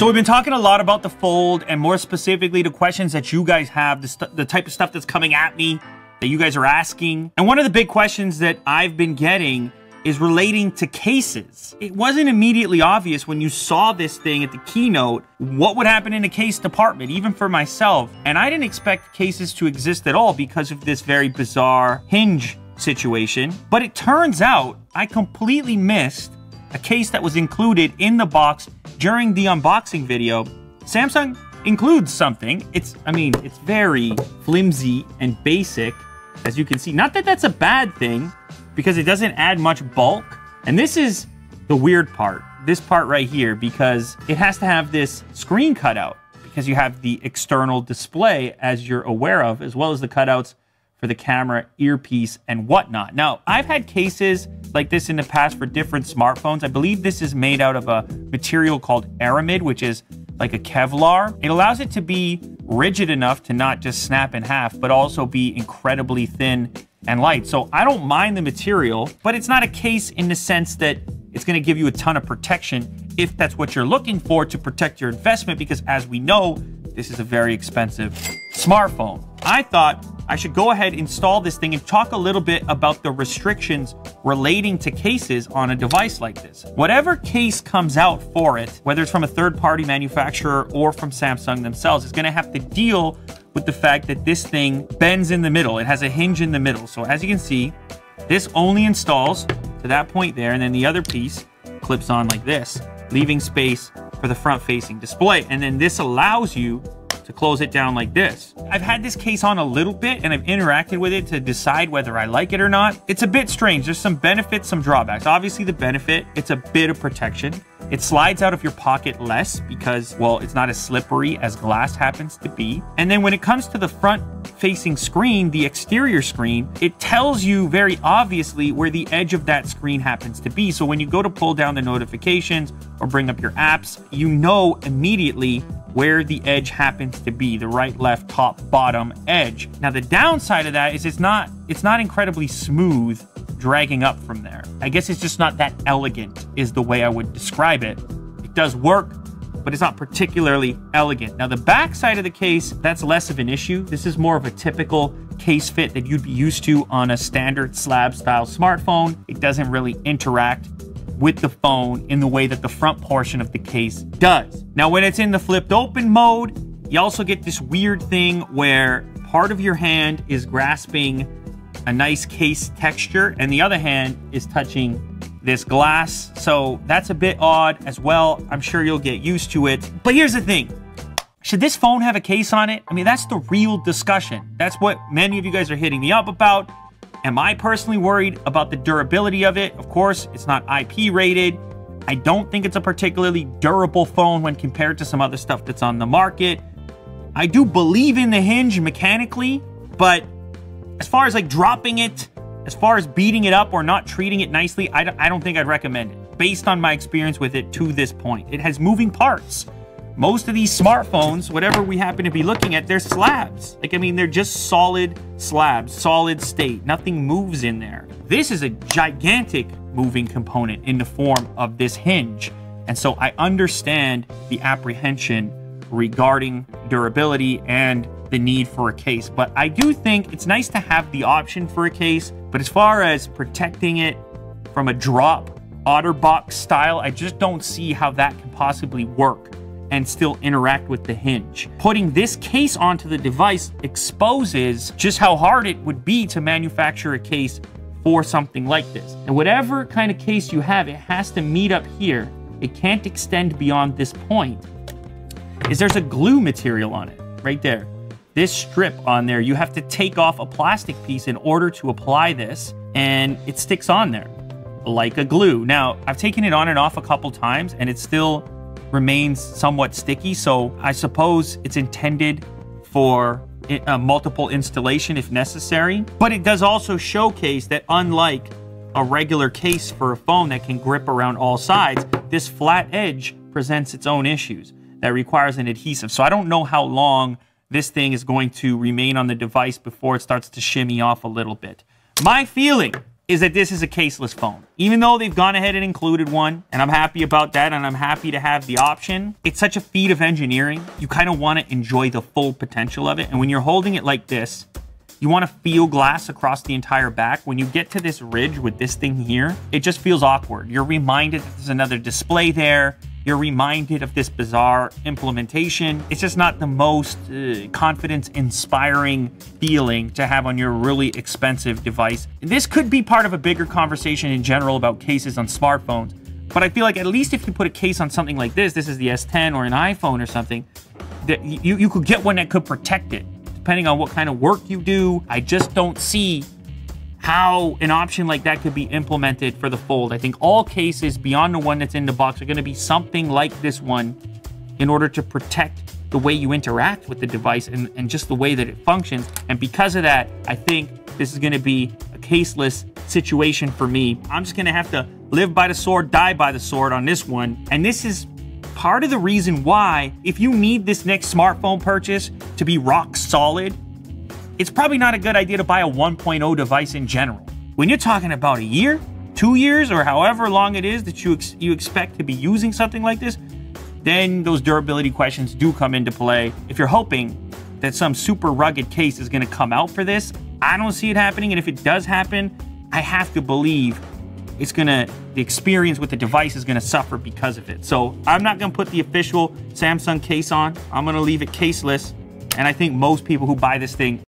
So we've been talking a lot about the Fold, and more specifically the questions that you guys have, the type of stuff that's coming at me that you guys are asking. And one of the big questions that I've been getting is relating to cases. It wasn't immediately obvious when you saw this thing at the keynote what would happen in the case department, even for myself. And I didn't expect cases to exist at all because of this very bizarre hinge situation. But it turns out I completely missed a case that was included in the box during the unboxing video. Samsung includes something. I mean, it's very flimsy and basic, as you can see. Not that that's a bad thing, because it doesn't add much bulk. And this is the weird part, this part right here, because it has to have this screen cutout because you have the external display, as you're aware of, as well as the cutouts for the camera, earpiece, and whatnot. Now, I've had cases like this in the past for different smartphones. I believe this is made out of a material called Aramid, which is like a Kevlar. It allows it to be rigid enough to not just snap in half, but also be incredibly thin and light. So I don't mind the material, but it's not a case in the sense that it's gonna give you a ton of protection if that's what you're looking for to protect your investment, because as we know, this is a very expensive smartphone. I thought I should go ahead, install this thing, and talk a little bit about the restrictions relating to cases on a device like this. Whatever case comes out for it, whether it's from a third-party manufacturer or from Samsung themselves, is gonna have to deal with the fact that this thing bends in the middle. It has a hinge in the middle. So as you can see, this only installs to that point there, and then the other piece clips on like this, leaving space for the front-facing display. And then this allows you to close it down like this. I've had this case on a little bit, and I've interacted with it to decide whether I like it or not. It's a bit strange. There's some benefits, some drawbacks. Obviously the benefit, it's a bit of protection. It slides out of your pocket less because, well, it's not as slippery as glass happens to be. And then when it comes to the front-facing screen, the exterior screen, it tells you very obviously where the edge of that screen happens to be. So when you go to pull down the notifications or bring up your apps, you know immediately where the edge happens to be, the right, left, top, bottom edge. Now the downside of that is it's not incredibly smooth dragging up from there. I guess it's just not that elegant is the way I would describe it. It does work, but it's not particularly elegant. Now the back side of the case, that's less of an issue. This is more of a typical case fit that you'd be used to on a standard slab style smartphone. It doesn't really interact with the phone in the way that the front portion of the case does. Now, when it's in the flipped open mode, you also get this weird thing where part of your hand is grasping a nice case texture and the other hand is touching this glass. So that's a bit odd as well. I'm sure you'll get used to it. But here's the thing. Should this phone have a case on it? I mean, that's the real discussion. That's what many of you guys are hitting me up about. Am I personally worried about the durability of it? Of course, it's not IP rated. I don't think it's a particularly durable phone when compared to some other stuff that's on the market. I do believe in the hinge mechanically, but as far as like dropping it, as far as beating it up or not treating it nicely, I don't think I'd recommend it based on my experience with it to this point. It has moving parts. Most of these smartphones, whatever we happen to be looking at, they're slabs. Like, I mean, they're just solid slabs, solid state. Nothing moves in there. This is a gigantic moving component in the form of this hinge. And so I understand the apprehension regarding durability and the need for a case. But I do think it's nice to have the option for a case. But as far as protecting it from a drop, OtterBox style, I just don't see how that can possibly work and still interact with the hinge. Putting this case onto the device exposes just how hard it would be to manufacture a case for something like this. And whatever kind of case you have, it has to meet up here. It can't extend beyond this point. Is there's a glue material on it, right there. This strip on there, you have to take off a plastic piece in order to apply this, and it sticks on there like a glue. Now, I've taken it on and off a couple times, and it's still remains somewhat sticky, so I suppose it's intended for multiple installation if necessary. But it does also showcase that unlike a regular case for a phone that can grip around all sides, this flat edge presents its own issues that requires an adhesive. So I don't know how long this thing is going to remain on the device before it starts to shimmy off a little bit. My feeling is that this is a caseless phone. Even though they've gone ahead and included one, and I'm happy about that, and I'm happy to have the option, it's such a feat of engineering. You kind of want to enjoy the full potential of it. And when you're holding it like this, you want to feel glass across the entire back. When you get to this ridge with this thing here, it just feels awkward. You're reminded that there's another display there. You're reminded of this bizarre implementation. It's just not the most confidence-inspiring feeling to have on your really expensive device. This could be part of a bigger conversation in general about cases on smartphones, but I feel like at least if you put a case on something like this, this is the S10 or an iPhone or something, that you could get one that could protect it. Depending on what kind of work you do, I just don't see how an option like that could be implemented for the Fold. I think all cases beyond the one that's in the box are going to be something like this one in order to protect the way you interact with the device and just the way that it functions. And because of that, I think this is going to be a caseless situation for me. I'm just going to have to live by the sword, die by the sword on this one. And this is part of the reason why, if you need this next smartphone purchase to be rock solid, it's probably not a good idea to buy a 1.0 device in general. When you're talking about a year, 2 years, or however long it is that you expect to be using something like this, then those durability questions do come into play. If you're hoping that some super rugged case is going to come out for this, I don't see it happening. And if it does happen, I have to believe the experience with the device is gonna suffer because of it. So I'm not gonna put the official Samsung case on. I'm gonna leave it caseless. And I think most people who buy this thing